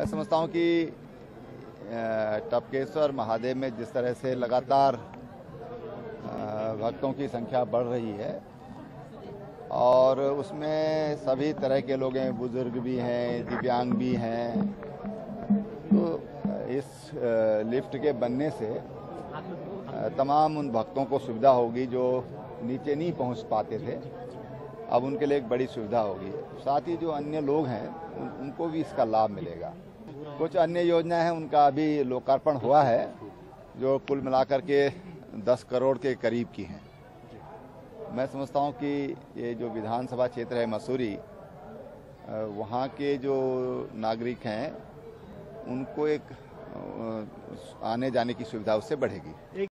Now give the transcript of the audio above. मैं समझता हूँ कि टपकेश्वर महादेव में जिस तरह से लगातार भक्तों की संख्या बढ़ रही है और उसमें सभी तरह के लोग हैं, बुजुर्ग भी हैं, दिव्यांग भी हैं, तो इस लिफ्ट के बनने से तमाम उन भक्तों को सुविधा होगी जो नीचे नहीं पहुंच पाते थे। अब उनके लिए एक बड़ी सुविधा होगी, साथ ही जो अन्य लोग हैं उनको भी इसका लाभ मिलेगा। कुछ अन्य योजनाएं हैं, उनका अभी लोकार्पण हुआ है, जो कुल मिलाकर के 10 करोड़ के करीब की हैं। मैं समझता हूं कि ये जो विधानसभा क्षेत्र है मसूरी, वहां के जो नागरिक हैं उनको एक आने जाने की सुविधा उससे बढ़ेगी।